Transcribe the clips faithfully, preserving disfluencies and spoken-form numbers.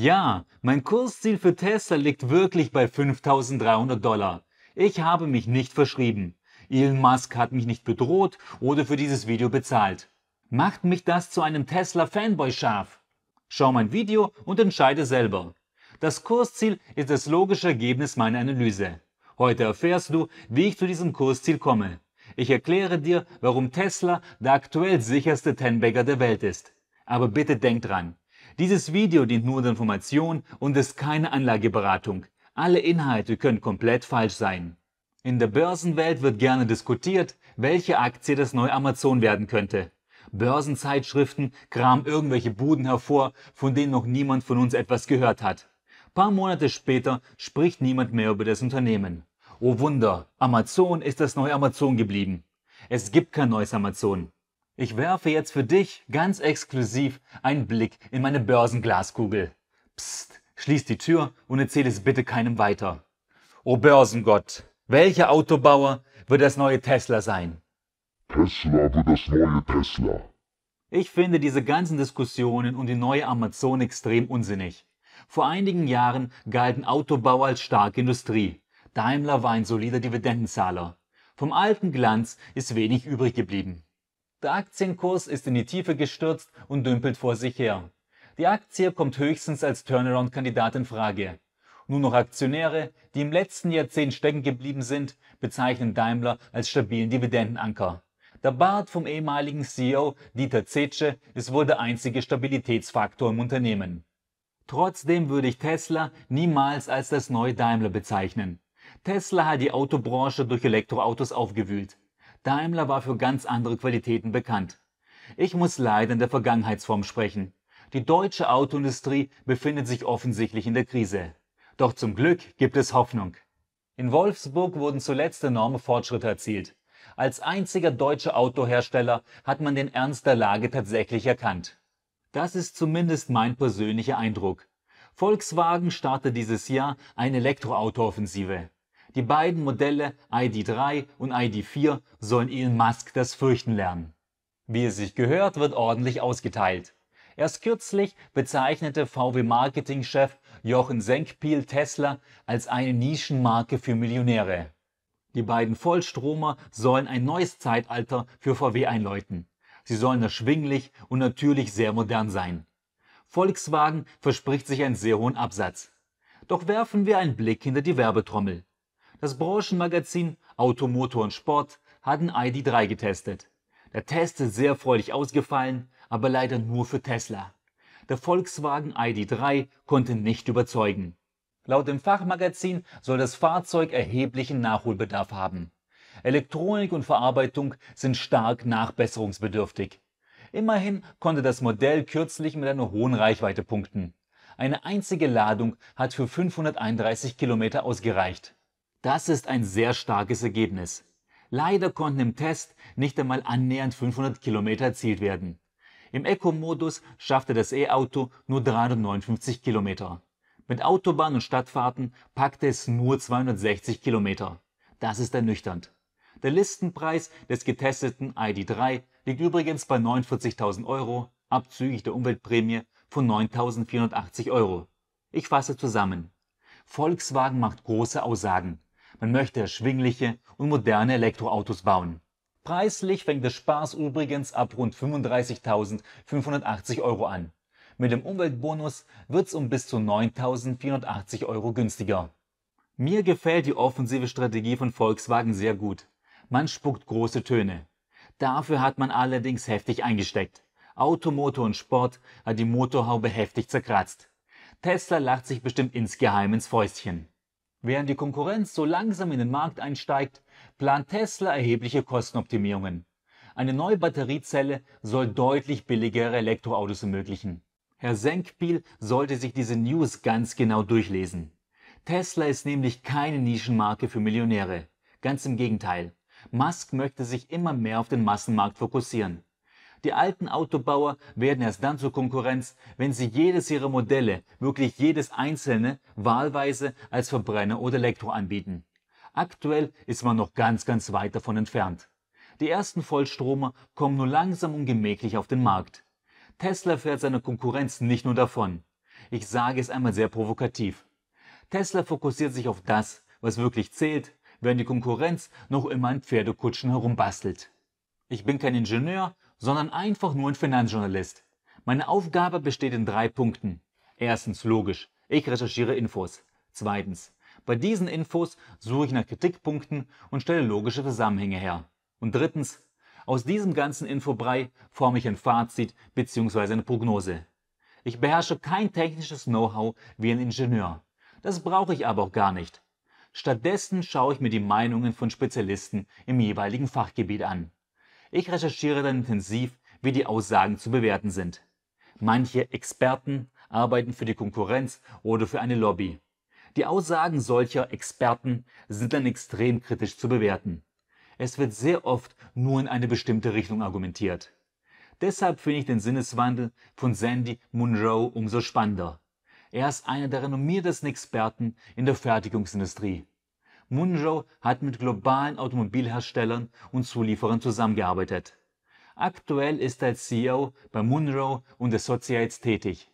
Ja, mein Kursziel für Tesla liegt wirklich bei fünftausenddreihundert Dollar. Ich habe mich nicht verschrieben. Elon Musk hat mich nicht bedroht oder für dieses Video bezahlt. Macht mich das zu einem Tesla-Fanboy scharf? Schau mein Video und entscheide selber. Das Kursziel ist das logische Ergebnis meiner Analyse. Heute erfährst du, wie ich zu diesem Kursziel komme. Ich erkläre dir, warum Tesla der aktuell sicherste Ten-Bagger der Welt ist. Aber bitte denk dran. Dieses Video dient nur der Information und ist keine Anlageberatung. Alle Inhalte können komplett falsch sein. In der Börsenwelt wird gerne diskutiert, welche Aktie das neue Amazon werden könnte. Börsenzeitschriften kramen irgendwelche Buden hervor, von denen noch niemand von uns etwas gehört hat. Paar Monate später spricht niemand mehr über das Unternehmen. Oh Wunder, Amazon ist das neue Amazon geblieben. Es gibt kein neues Amazon. Ich werfe jetzt für dich ganz exklusiv einen Blick in meine Börsenglaskugel. Psst, schließ die Tür und erzähl es bitte keinem weiter. O Börsengott, welcher Autobauer wird das neue Tesla sein? Tesla wird das neue Tesla. Ich finde diese ganzen Diskussionen um die neue Amazon extrem unsinnig. Vor einigen Jahren galten Autobauer als starke Industrie. Daimler war ein solider Dividendenzahler. Vom alten Glanz ist wenig übrig geblieben. Der Aktienkurs ist in die Tiefe gestürzt und dümpelt vor sich her. Die Aktie kommt höchstens als Turnaround-Kandidat in Frage. Nur noch Aktionäre, die im letzten Jahrzehnt stecken geblieben sind, bezeichnen Daimler als stabilen Dividendenanker. Der Bart vom ehemaligen C E O Dieter Zetsche ist wohl der einzige Stabilitätsfaktor im Unternehmen. Trotzdem würde ich Tesla niemals als das neue Daimler bezeichnen. Tesla hat die Autobranche durch Elektroautos aufgewühlt. Daimler war für ganz andere Qualitäten bekannt. Ich muss leider in der Vergangenheitsform sprechen. Die deutsche Autoindustrie befindet sich offensichtlich in der Krise. Doch zum Glück gibt es Hoffnung. In Wolfsburg wurden zuletzt enorme Fortschritte erzielt. Als einziger deutscher Autohersteller hat man den Ernst der Lage tatsächlich erkannt. Das ist zumindest mein persönlicher Eindruck. Volkswagen startet dieses Jahr eine Elektroautooffensive. Die beiden Modelle I D drei und I D vier sollen Elon Musk das Fürchten lernen. Wie es sich gehört, wird ordentlich ausgeteilt. Erst kürzlich bezeichnete V W-Marketingchef Jochen Senkpiel Tesla als eine Nischenmarke für Millionäre. Die beiden Vollstromer sollen ein neues Zeitalter für V W einläuten. Sie sollen erschwinglich und natürlich sehr modern sein. Volkswagen verspricht sich einen sehr hohen Absatz. Doch werfen wir einen Blick hinter die Werbetrommel. Das Branchenmagazin Auto, Motor und Sport hat ein I D drei getestet. Der Test ist sehr freudig ausgefallen, aber leider nur für Tesla. Der Volkswagen I D drei konnte nicht überzeugen. Laut dem Fachmagazin soll das Fahrzeug erheblichen Nachholbedarf haben. Elektronik und Verarbeitung sind stark nachbesserungsbedürftig. Immerhin konnte das Modell kürzlich mit einer hohen Reichweite punkten. Eine einzige Ladung hat für fünfhunderteinunddreißig Kilometer ausgereicht. Das ist ein sehr starkes Ergebnis. Leider konnten im Test nicht einmal annähernd fünfhundert Kilometer erzielt werden. Im Eco-Modus schaffte das E-Auto nur dreihundertneunundfünfzig Kilometer. Mit Autobahn- und Stadtfahrten packte es nur zweihundertsechzig Kilometer. Das ist ernüchternd. Der Listenpreis des getesteten I D drei liegt übrigens bei neunundvierzigtausend Euro, abzüglich der Umweltprämie von neuntausendvierhundertachtzig Euro. Ich fasse zusammen. Volkswagen macht große Aussagen. Man möchte erschwingliche und moderne Elektroautos bauen. Preislich fängt der Spaß übrigens ab rund fünfunddreißigtausendfünfhundertachtzig Euro an. Mit dem Umweltbonus wird's um bis zu neuntausendvierhundertachtzig Euro günstiger. Mir gefällt die offensive Strategie von Volkswagen sehr gut. Man spuckt große Töne. Dafür hat man allerdings heftig eingesteckt. Auto, Motor und Sport hat die Motorhaube heftig zerkratzt. Tesla lacht sich bestimmt insgeheim ins Fäustchen. Während die Konkurrenz so langsam in den Markt einsteigt, plant Tesla erhebliche Kostenoptimierungen. Eine neue Batteriezelle soll deutlich billigere Elektroautos ermöglichen. Herr Senkpiel sollte sich diese News ganz genau durchlesen. Tesla ist nämlich keine Nischenmarke für Millionäre. Ganz im Gegenteil. Musk möchte sich immer mehr auf den Massenmarkt fokussieren. Die alten Autobauer werden erst dann zur Konkurrenz, wenn sie jedes ihrer Modelle, wirklich jedes einzelne, wahlweise als Verbrenner oder Elektro anbieten. Aktuell ist man noch ganz, ganz weit davon entfernt. Die ersten Vollstromer kommen nur langsam und gemächlich auf den Markt. Tesla fährt seiner Konkurrenz nicht nur davon. Ich sage es einmal sehr provokativ. Tesla fokussiert sich auf das, was wirklich zählt, während die Konkurrenz noch immer an Pferdekutschen herumbastelt. Ich bin kein Ingenieur, sondern einfach nur ein Finanzjournalist. Meine Aufgabe besteht in drei Punkten. Erstens, logisch. Ich recherchiere Infos. Zweitens, bei diesen Infos suche ich nach Kritikpunkten und stelle logische Zusammenhänge her. Und drittens, aus diesem ganzen Infobrei forme ich ein Fazit bzw. eine Prognose. Ich beherrsche kein technisches Know-how wie ein Ingenieur. Das brauche ich aber auch gar nicht. Stattdessen schaue ich mir die Meinungen von Spezialisten im jeweiligen Fachgebiet an. Ich recherchiere dann intensiv, wie die Aussagen zu bewerten sind. Manche Experten arbeiten für die Konkurrenz oder für eine Lobby. Die Aussagen solcher Experten sind dann extrem kritisch zu bewerten. Es wird sehr oft nur in eine bestimmte Richtung argumentiert. Deshalb finde ich den Sinneswandel von Sandy Munroe umso spannender. Er ist einer der renommiertesten Experten in der Fertigungsindustrie. Munroe hat mit globalen Automobilherstellern und Zulieferern zusammengearbeitet. Aktuell ist er als C E O bei Munroe und Associates tätig.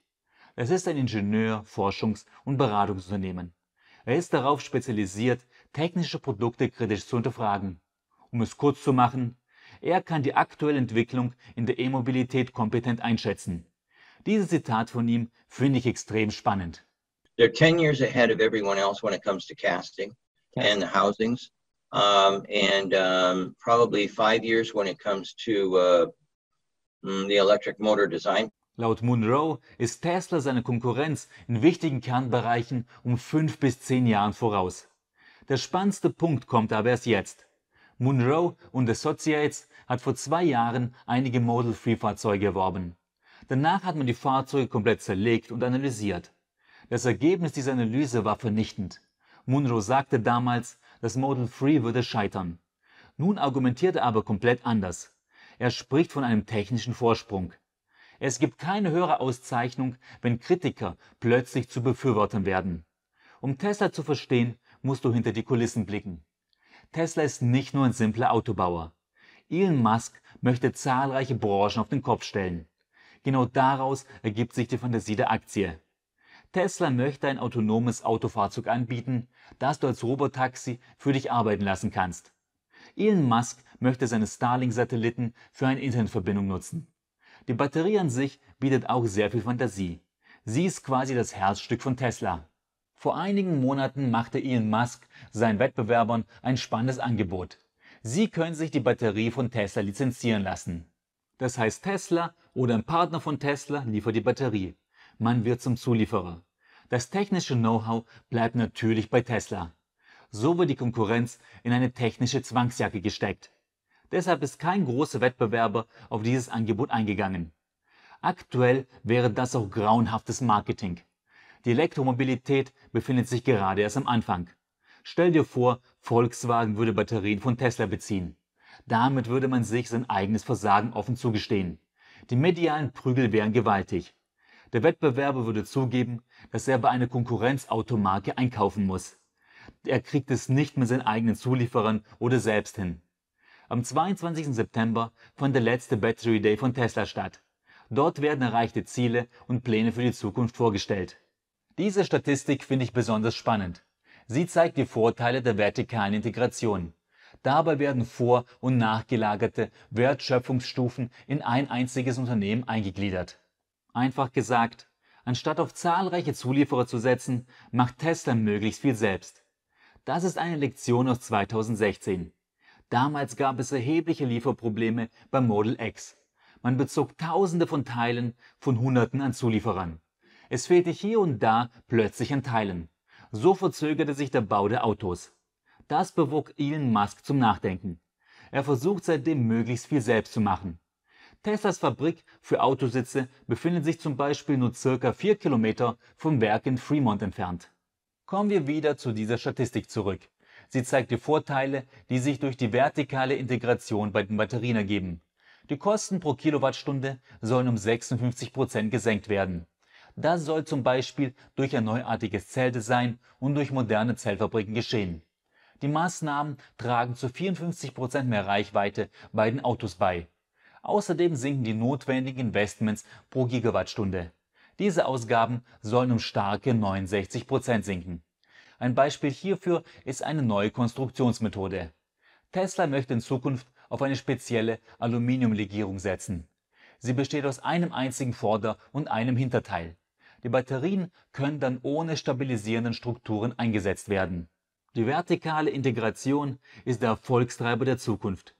Es ist ein Ingenieur-, Forschungs- und Beratungsunternehmen. Er ist darauf spezialisiert, technische Produkte kritisch zu hinterfragen. Um es kurz zu machen, er kann die aktuelle Entwicklung in der E-Mobilität kompetent einschätzen. Dieses Zitat von ihm finde ich extrem spannend. They're ten years ahead of everyone else when it comes to casting and the housings, um, and um, probably five years when it comes to uh, the electric motor design. Laut Munroe ist Tesla seine Konkurrenz in wichtigen Kernbereichen um fünf bis zehn Jahren voraus. Der spannendste Punkt kommt aber erst jetzt. Munroe und Associates hat vor zwei Jahren einige Model drei Fahrzeuge erworben. Danach hat man die Fahrzeuge komplett zerlegt und analysiert. Das Ergebnis dieser Analyse war vernichtend. Munroe sagte damals, das Model drei würde scheitern. Nun argumentiert er aber komplett anders. Er spricht von einem technischen Vorsprung. Es gibt keine höhere Auszeichnung, wenn Kritiker plötzlich zu Befürwortern werden. Um Tesla zu verstehen, musst du hinter die Kulissen blicken. Tesla ist nicht nur ein simpler Autobauer. Elon Musk möchte zahlreiche Branchen auf den Kopf stellen. Genau daraus ergibt sich die Fantasie der Aktie. Tesla möchte ein autonomes Autofahrzeug anbieten, das du als Robotaxi für dich arbeiten lassen kannst. Elon Musk möchte seine Starlink-Satelliten für eine Internetverbindung nutzen. Die Batterie an sich bietet auch sehr viel Fantasie. Sie ist quasi das Herzstück von Tesla. Vor einigen Monaten machte Elon Musk seinen Wettbewerbern ein spannendes Angebot. Sie können sich die Batterie von Tesla lizenzieren lassen. Das heißt, Tesla oder ein Partner von Tesla liefert die Batterie. Man wird zum Zulieferer. Das technische Know-how bleibt natürlich bei Tesla. So wird die Konkurrenz in eine technische Zwangsjacke gesteckt. Deshalb ist kein großer Wettbewerber auf dieses Angebot eingegangen. Aktuell wäre das auch grauenhaftes Marketing. Die Elektromobilität befindet sich gerade erst am Anfang. Stell dir vor, Volkswagen würde Batterien von Tesla beziehen. Damit würde man sich sein eigenes Versagen offen zugestehen. Die medialen Prügel wären gewaltig. Der Wettbewerber würde zugeben, dass er bei einer Konkurrenzautomarke einkaufen muss. Er kriegt es nicht mit seinen eigenen Zulieferern oder selbst hin. Am zweiundzwanzigsten September fand der letzte Battery Day von Tesla statt. Dort werden erreichte Ziele und Pläne für die Zukunft vorgestellt. Diese Statistik finde ich besonders spannend. Sie zeigt die Vorteile der vertikalen Integration. Dabei werden vor- und nachgelagerte Wertschöpfungsstufen in ein einziges Unternehmen eingegliedert. Einfach gesagt, anstatt auf zahlreiche Zulieferer zu setzen, macht Tesla möglichst viel selbst. Das ist eine Lektion aus zweitausendsechzehn. Damals gab es erhebliche Lieferprobleme beim Model X. Man bezog Tausende von Teilen von Hunderten an Zulieferern. Es fehlte hier und da plötzlich an Teilen. So verzögerte sich der Bau der Autos. Das bewog Elon Musk zum Nachdenken. Er versucht seitdem möglichst viel selbst zu machen. Teslas Fabrik für Autositze befindet sich zum Beispiel nur ca. vier Kilometer vom Werk in Fremont entfernt. Kommen wir wieder zu dieser Statistik zurück. Sie zeigt die Vorteile, die sich durch die vertikale Integration bei den Batterien ergeben. Die Kosten pro Kilowattstunde sollen um sechsundfünfzig Prozent gesenkt werden. Das soll zum Beispiel durch ein neuartiges Zelldesign und durch moderne Zellfabriken geschehen. Die Maßnahmen tragen zu vierundfünfzig Prozent mehr Reichweite bei den Autos bei. Außerdem sinken die notwendigen Investments pro Gigawattstunde. Diese Ausgaben sollen um starke neunundsechzig Prozent sinken. Ein Beispiel hierfür ist eine neue Konstruktionsmethode. Tesla möchte in Zukunft auf eine spezielle Aluminiumlegierung setzen. Sie besteht aus einem einzigen Vorder- und einem Hinterteil. Die Batterien können dann ohne stabilisierenden Strukturen eingesetzt werden. Die vertikale Integration ist der Erfolgstreiber der Zukunft.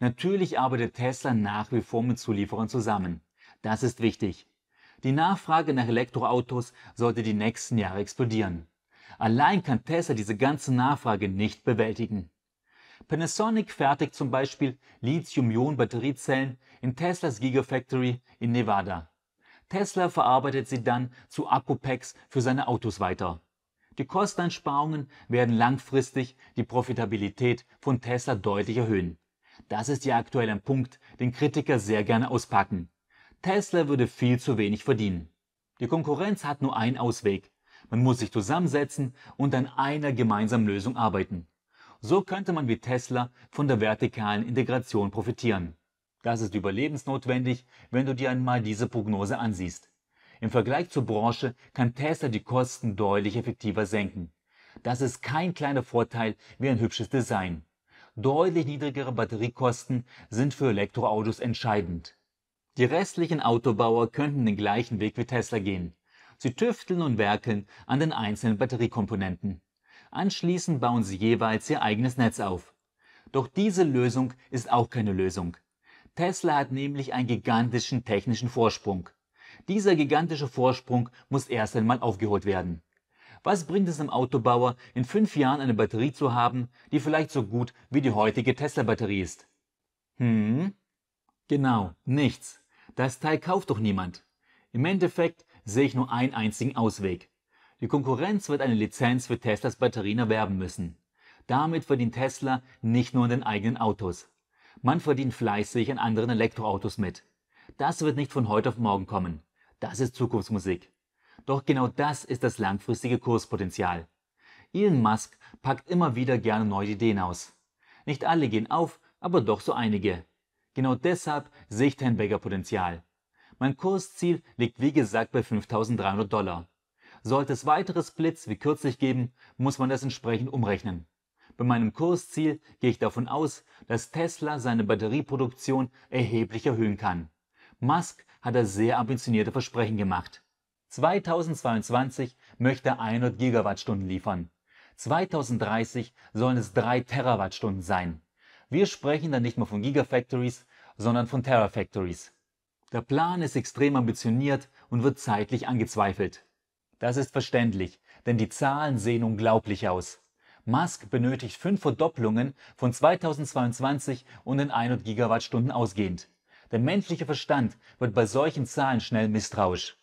Natürlich arbeitet Tesla nach wie vor mit Zulieferern zusammen. Das ist wichtig. Die Nachfrage nach Elektroautos sollte die nächsten Jahre explodieren. Allein kann Tesla diese ganze Nachfrage nicht bewältigen. Panasonic fertigt zum Beispiel Lithium-Ionen-Batteriezellen in Teslas Gigafactory in Nevada. Tesla verarbeitet sie dann zu Akku-Packs für seine Autos weiter. Die Kosteneinsparungen werden langfristig die Profitabilität von Tesla deutlich erhöhen. Das ist ja aktuell ein Punkt, den Kritiker sehr gerne auspacken. Tesla würde viel zu wenig verdienen. Die Konkurrenz hat nur einen Ausweg. Man muss sich zusammensetzen und an einer gemeinsamen Lösung arbeiten. So könnte man wie Tesla von der vertikalen Integration profitieren. Das ist überlebensnotwendig, wenn du dir einmal diese Prognose ansiehst. Im Vergleich zur Branche kann Tesla die Kosten deutlich effektiver senken. Das ist kein kleiner Vorteil wie ein hübsches Design. Deutlich niedrigere Batteriekosten sind für Elektroautos entscheidend. Die restlichen Autobauer könnten den gleichen Weg wie Tesla gehen. Sie tüfteln und werkeln an den einzelnen Batteriekomponenten. Anschließend bauen sie jeweils ihr eigenes Netz auf. Doch diese Lösung ist auch keine Lösung. Tesla hat nämlich einen gigantischen technischen Vorsprung. Dieser gigantische Vorsprung muss erst einmal aufgeholt werden. Was bringt es einem Autobauer, in fünf Jahren eine Batterie zu haben, die vielleicht so gut wie die heutige Tesla-Batterie ist? Hm? Genau, nichts. Das Teil kauft doch niemand. Im Endeffekt sehe ich nur einen einzigen Ausweg. Die Konkurrenz wird eine Lizenz für Teslas Batterien erwerben müssen. Damit verdient Tesla nicht nur an den eigenen Autos. Man verdient fleißig an anderen Elektroautos mit. Das wird nicht von heute auf morgen kommen. Das ist Zukunftsmusik. Doch genau das ist das langfristige Kurspotenzial. Elon Musk packt immer wieder gerne neue Ideen aus. Nicht alle gehen auf, aber doch so einige. Genau deshalb sehe ich Tenbagger Potenzial. Mein Kursziel liegt wie gesagt bei fünftausenddreihundert Dollar. Sollte es weitere Splits wie kürzlich geben, muss man das entsprechend umrechnen. Bei meinem Kursziel gehe ich davon aus, dass Tesla seine Batterieproduktion erheblich erhöhen kann. Musk hat da sehr ambitionierte Versprechen gemacht. zweitausendzweiundzwanzig möchte er hundert Gigawattstunden liefern. zweitausenddreißig sollen es drei Terawattstunden sein. Wir sprechen dann nicht mehr von Gigafactories, sondern von Terafactories. Der Plan ist extrem ambitioniert und wird zeitlich angezweifelt. Das ist verständlich, denn die Zahlen sehen unglaublich aus. Musk benötigt fünf Verdopplungen von zweitausendzweiundzwanzig und in hundert Gigawattstunden ausgehend. Der menschliche Verstand wird bei solchen Zahlen schnell misstrauisch.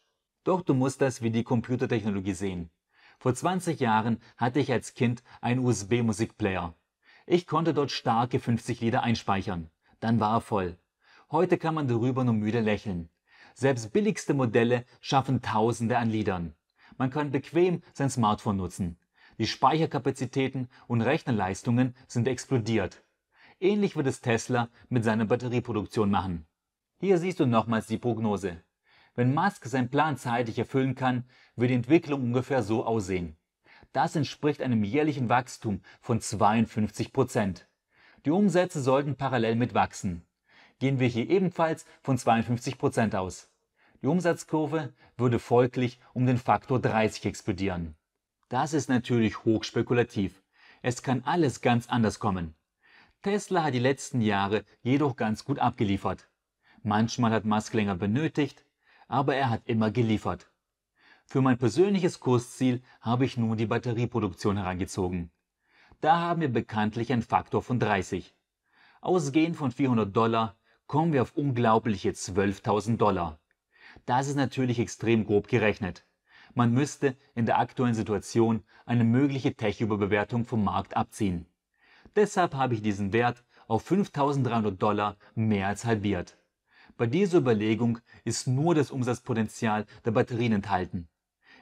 Doch du musst das wie die Computertechnologie sehen. Vor zwanzig Jahren hatte ich als Kind einen U S B-Musikplayer. Ich konnte dort starke fünfzig Lieder einspeichern. Dann war er voll. Heute kann man darüber nur müde lächeln. Selbst billigste Modelle schaffen Tausende an Liedern. Man kann bequem sein Smartphone nutzen. Die Speicherkapazitäten und Rechnerleistungen sind explodiert. Ähnlich wird es Tesla mit seiner Batterieproduktion machen. Hier siehst du nochmals die Prognose. Wenn Musk seinen Plan zeitlich erfüllen kann, wird die Entwicklung ungefähr so aussehen. Das entspricht einem jährlichen Wachstum von zweiundfünfzig Prozent. Die Umsätze sollten parallel mit wachsen. Gehen wir hier ebenfalls von zweiundfünfzig Prozent aus. Die Umsatzkurve würde folglich um den Faktor dreißig explodieren. Das ist natürlich hochspekulativ. Es kann alles ganz anders kommen. Tesla hat die letzten Jahre jedoch ganz gut abgeliefert. Manchmal hat Musk länger benötigt, aber er hat immer geliefert. Für mein persönliches Kursziel habe ich nun die Batterieproduktion herangezogen. Da haben wir bekanntlich einen Faktor von dreißig. Ausgehend von vierhundert Dollar kommen wir auf unglaubliche zwölftausend Dollar. Das ist natürlich extrem grob gerechnet. Man müsste in der aktuellen Situation eine mögliche Tech-Überbewertung vom Markt abziehen. Deshalb habe ich diesen Wert auf fünftausenddreihundert Dollar mehr als halbiert. Bei dieser Überlegung ist nur das Umsatzpotenzial der Batterien enthalten.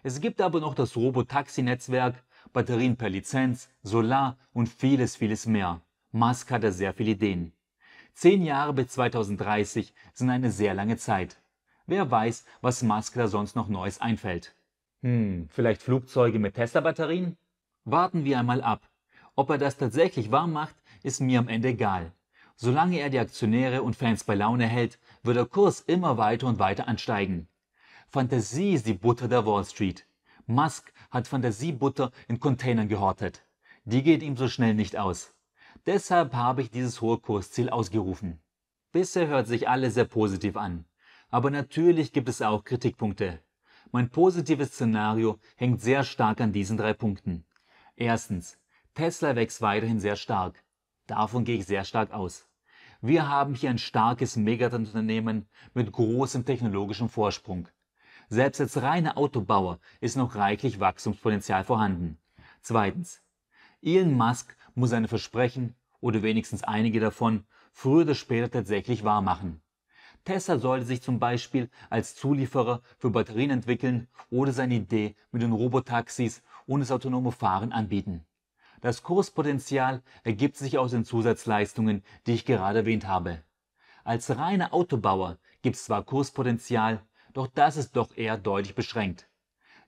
Es gibt aber noch das Robotaxi-Netzwerk, Batterien per Lizenz, Solar und vieles, vieles mehr. Musk hat da sehr viele Ideen. Zehn Jahre bis zweitausenddreißig sind eine sehr lange Zeit. Wer weiß, was Musk da sonst noch Neues einfällt. Hm, vielleicht Flugzeuge mit Tesla-Batterien? Warten wir einmal ab. Ob er das tatsächlich wahr macht, ist mir am Ende egal. Solange er die Aktionäre und Fans bei Laune hält, wird der Kurs immer weiter und weiter ansteigen. Fantasie ist die Butter der Wall Street. Musk hat Fantasiebutter in Containern gehortet. Die geht ihm so schnell nicht aus. Deshalb habe ich dieses hohe Kursziel ausgerufen. Bisher hört sich alles sehr positiv an. Aber natürlich gibt es auch Kritikpunkte. Mein positives Szenario hängt sehr stark an diesen drei Punkten. Erstens, Tesla wächst weiterhin sehr stark. Davon gehe ich sehr stark aus. Wir haben hier ein starkes Megatrendunternehmen mit großem technologischem Vorsprung. Selbst als reiner Autobauer ist noch reichlich Wachstumspotenzial vorhanden. Zweitens, Elon Musk muss seine Versprechen, oder wenigstens einige davon, früher oder später tatsächlich wahrmachen. Tesla sollte sich zum Beispiel als Zulieferer für Batterien entwickeln oder seine Idee mit den Robotaxis und das autonome Fahren anbieten. Das Kurspotenzial ergibt sich aus den Zusatzleistungen, die ich gerade erwähnt habe. Als reiner Autobauer gibt es zwar Kurspotenzial, doch das ist doch eher deutlich beschränkt.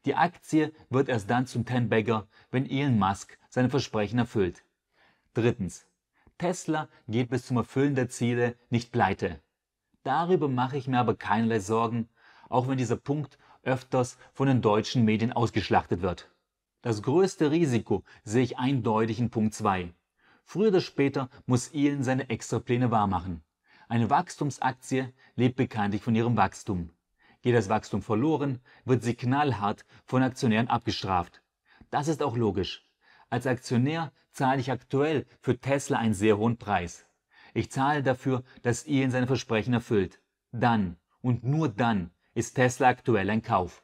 Die Aktie wird erst dann zum Ten-Bagger, wenn Elon Musk seine Versprechen erfüllt. Drittens. Tesla geht bis zum Erfüllen der Ziele nicht pleite. Darüber mache ich mir aber keinerlei Sorgen, auch wenn dieser Punkt öfters von den deutschen Medien ausgeschlachtet wird. Das größte Risiko sehe ich eindeutig in Punkt zwei. Früher oder später muss Elon seine Extrapläne wahrmachen. Eine Wachstumsaktie lebt bekanntlich von ihrem Wachstum. Geht das Wachstum verloren, wird sie knallhart von Aktionären abgestraft. Das ist auch logisch. Als Aktionär zahle ich aktuell für Tesla einen sehr hohen Preis. Ich zahle dafür, dass Elon seine Versprechen erfüllt. Dann und nur dann ist Tesla aktuell ein Kauf.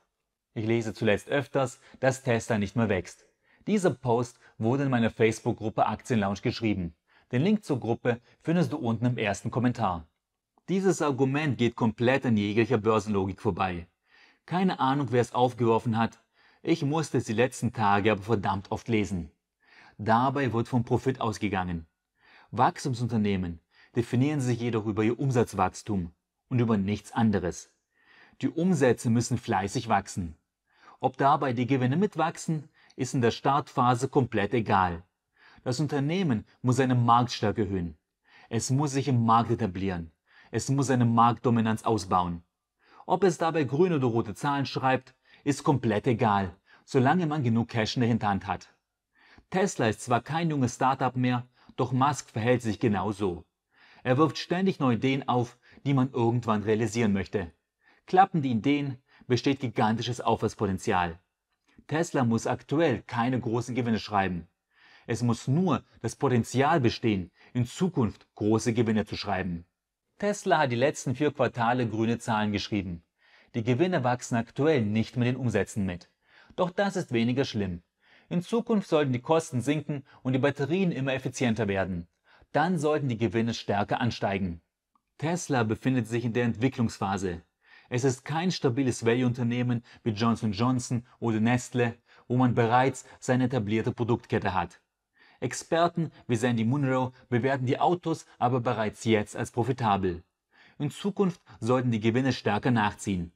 Ich lese zuletzt öfters, dass Tesla nicht mehr wächst. Dieser Post wurde in meiner Facebook-Gruppe Aktienlounge geschrieben. Den Link zur Gruppe findest du unten im ersten Kommentar. Dieses Argument geht komplett an jeglicher Börsenlogik vorbei. Keine Ahnung, wer es aufgeworfen hat. Ich musste es die letzten Tage aber verdammt oft lesen. Dabei wird vom Profit ausgegangen. Wachstumsunternehmen definieren sich jedoch über ihr Umsatzwachstum und über nichts anderes. Die Umsätze müssen fleißig wachsen. Ob dabei die Gewinne mitwachsen, ist in der Startphase komplett egal. Das Unternehmen muss seine Marktstärke erhöhen. Es muss sich im Markt etablieren. Es muss seine Marktdominanz ausbauen. Ob es dabei grüne oder rote Zahlen schreibt, ist komplett egal, solange man genug Cash in der Hinterhand hat. Tesla ist zwar kein junges Startup mehr, doch Musk verhält sich genau so. Er wirft ständig neue Ideen auf, die man irgendwann realisieren möchte. Klappen die Ideen, besteht gigantisches Aufwärtspotenzial. Tesla muss aktuell keine großen Gewinne schreiben. Es muss nur das Potenzial bestehen, in Zukunft große Gewinne zu schreiben. Tesla hat die letzten vier Quartale grüne Zahlen geschrieben. Die Gewinne wachsen aktuell nicht mit den Umsätzen mit. Doch das ist weniger schlimm. In Zukunft sollten die Kosten sinken und die Batterien immer effizienter werden. Dann sollten die Gewinne stärker ansteigen. Tesla befindet sich in der Entwicklungsphase. Es ist kein stabiles Value-Unternehmen wie Johnson und Johnson oder Nestle, wo man bereits seine etablierte Produktkette hat. Experten wie Sandy Munro bewerten die Autos aber bereits jetzt als profitabel. In Zukunft sollten die Gewinne stärker nachziehen.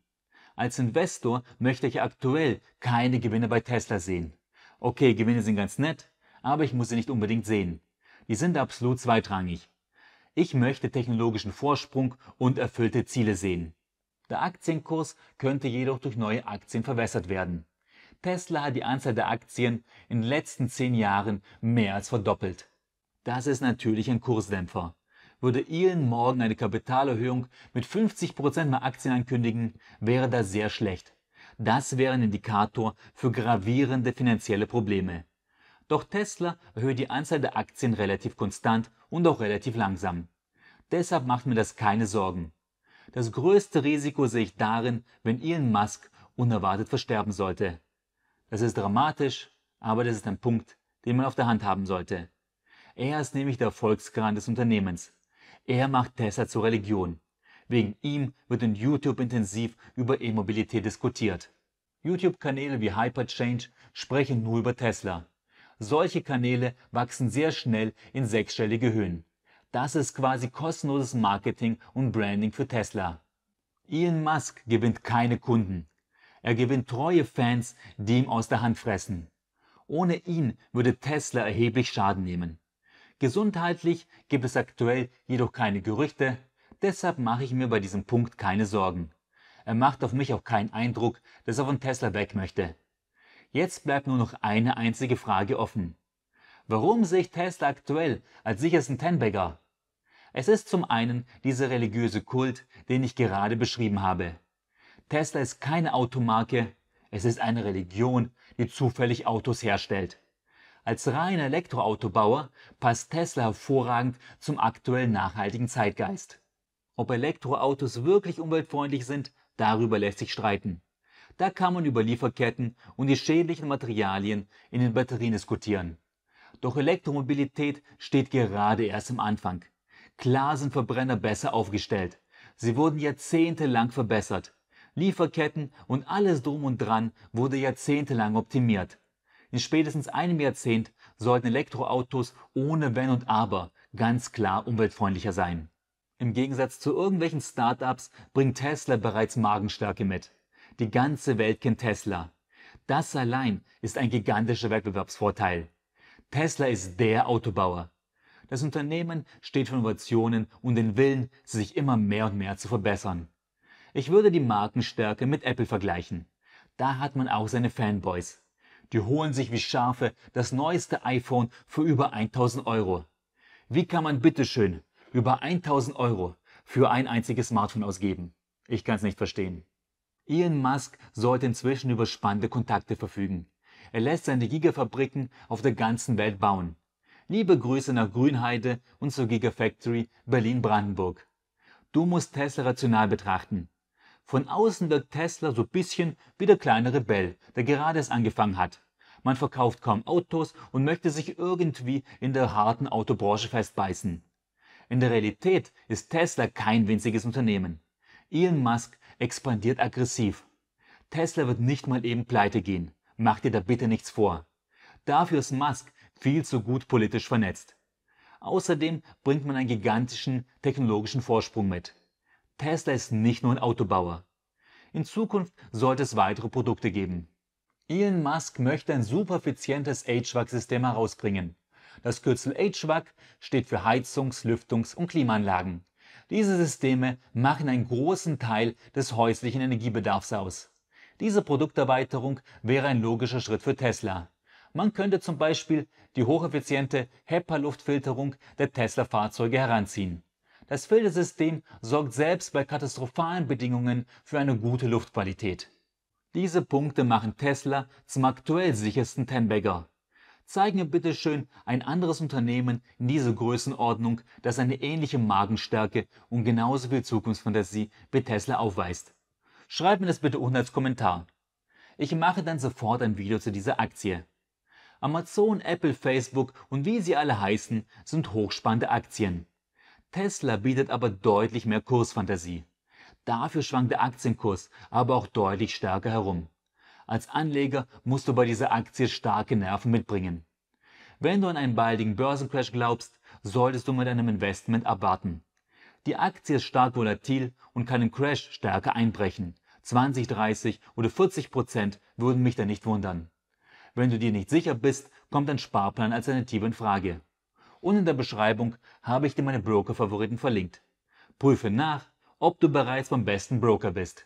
Als Investor möchte ich aktuell keine Gewinne bei Tesla sehen. Okay, Gewinne sind ganz nett, aber ich muss sie nicht unbedingt sehen. Die sind absolut zweitrangig. Ich möchte technologischen Vorsprung und erfüllte Ziele sehen. Der Aktienkurs könnte jedoch durch neue Aktien verwässert werden. Tesla hat die Anzahl der Aktien in den letzten zehn Jahren mehr als verdoppelt. Das ist natürlich ein Kursdämpfer. Würde Elon morgen eine Kapitalerhöhung mit fünfzig Prozent mehr Aktien ankündigen, wäre das sehr schlecht. Das wäre ein Indikator für gravierende finanzielle Probleme. Doch Tesla erhöht die Anzahl der Aktien relativ konstant und auch relativ langsam. Deshalb macht mir das keine Sorgen. Das größte Risiko sehe ich darin, wenn Elon Musk unerwartet versterben sollte. Das ist dramatisch, aber das ist ein Punkt, den man auf der Hand haben sollte. Er ist nämlich der Erfolgskran des Unternehmens. Er macht Tesla zur Religion. Wegen ihm wird in YouTube intensiv über E-Mobilität diskutiert. YouTube-Kanäle wie Hyperchange sprechen nur über Tesla. Solche Kanäle wachsen sehr schnell in sechsstellige Höhen. Das ist quasi kostenloses Marketing und Branding für Tesla. Elon Musk gewinnt keine Kunden. Er gewinnt treue Fans, die ihm aus der Hand fressen. Ohne ihn würde Tesla erheblich Schaden nehmen. Gesundheitlich gibt es aktuell jedoch keine Gerüchte, deshalb mache ich mir bei diesem Punkt keine Sorgen. Er macht auf mich auch keinen Eindruck, dass er von Tesla weg möchte. Jetzt bleibt nur noch eine einzige Frage offen. Warum sehe ich Tesla aktuell als sichersten Ten-Bagger? Es ist zum einen dieser religiöse Kult, den ich gerade beschrieben habe. Tesla ist keine Automarke, es ist eine Religion, die zufällig Autos herstellt. Als reiner Elektroautobauer passt Tesla hervorragend zum aktuellen nachhaltigen Zeitgeist. Ob Elektroautos wirklich umweltfreundlich sind, darüber lässt sich streiten. Da kann man über Lieferketten und die schädlichen Materialien in den Batterien diskutieren. Doch Elektromobilität steht gerade erst am Anfang. Klar sind Verbrenner besser aufgestellt. Sie wurden jahrzehntelang verbessert. Lieferketten und alles drum und dran wurde jahrzehntelang optimiert. In spätestens einem Jahrzehnt sollten Elektroautos ohne Wenn und Aber ganz klar umweltfreundlicher sein. Im Gegensatz zu irgendwelchen Startups bringt Tesla bereits Markenstärke mit. Die ganze Welt kennt Tesla. Das allein ist ein gigantischer Wettbewerbsvorteil. Tesla ist der Autobauer. Das Unternehmen steht für Innovationen und den Willen, sich immer mehr und mehr zu verbessern. Ich würde die Markenstärke mit Apple vergleichen. Da hat man auch seine Fanboys. Die holen sich wie Schafe das neueste iPhone für über tausend Euro. Wie kann man bitteschön über tausend Euro für ein einziges Smartphone ausgeben? Ich kann es nicht verstehen. Elon Musk sollte inzwischen über spannende Kontakte verfügen. Er lässt seine Gigafabriken auf der ganzen Welt bauen. Liebe Grüße nach Grünheide und zur Gigafactory Berlin-Brandenburg. Du musst Tesla rational betrachten. Von außen wirkt Tesla so ein bisschen wie der kleine Rebell, der gerade erst angefangen hat. Man verkauft kaum Autos und möchte sich irgendwie in der harten Autobranche festbeißen. In der Realität ist Tesla kein winziges Unternehmen. Elon Musk expandiert aggressiv. Tesla wird nicht mal eben pleite gehen. Mach dir da bitte nichts vor. Dafür ist Musk viel zu gut politisch vernetzt. Außerdem bringt man einen gigantischen technologischen Vorsprung mit. Tesla ist nicht nur ein Autobauer. In Zukunft sollte es weitere Produkte geben. Elon Musk möchte ein supereffizientes H V A C-System herausbringen. Das Kürzel H V A C steht für Heizungs-, Lüftungs- und Klimaanlagen. Diese Systeme machen einen großen Teil des häuslichen Energiebedarfs aus. Diese Produkterweiterung wäre ein logischer Schritt für Tesla. Man könnte zum Beispiel die hocheffiziente HEPA-Luftfilterung der Tesla-Fahrzeuge heranziehen. Das Filtersystem sorgt selbst bei katastrophalen Bedingungen für eine gute Luftqualität. Diese Punkte machen Tesla zum aktuell sichersten Ten-Bagger. Zeig mir bitte schön ein anderes Unternehmen in dieser Größenordnung, das eine ähnliche Markenstärke und genauso viel Zukunftsfantasie wie Tesla aufweist. Schreib mir das bitte unten als Kommentar. Ich mache dann sofort ein Video zu dieser Aktie. Amazon, Apple, Facebook und wie sie alle heißen, sind hochspannende Aktien. Tesla bietet aber deutlich mehr Kursfantasie. Dafür schwankt der Aktienkurs aber auch deutlich stärker herum. Als Anleger musst du bei dieser Aktie starke Nerven mitbringen. Wenn du an einen baldigen Börsencrash glaubst, solltest du mit einem Investment abwarten. Die Aktie ist stark volatil und kann im Crash stärker einbrechen. zwanzig, dreißig oder vierzig Prozent würden mich da nicht wundern. Wenn du dir nicht sicher bist, kommt ein Sparplan als Alternative in Frage. Und in der Beschreibung habe ich dir meine Broker-Favoriten verlinkt. Prüfe nach, ob du bereits beim besten Broker bist.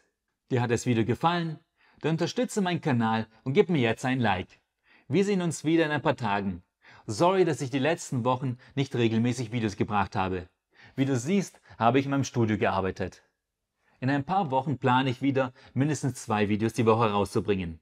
Dir hat das Video gefallen? Dann unterstütze meinen Kanal und gib mir jetzt ein Like. Wir sehen uns wieder in ein paar Tagen. Sorry, dass ich die letzten Wochen nicht regelmäßig Videos gebracht habe. Wie du siehst, habe ich in meinem Studio gearbeitet. In ein paar Wochen plane ich wieder, mindestens zwei Videos die Woche rauszubringen.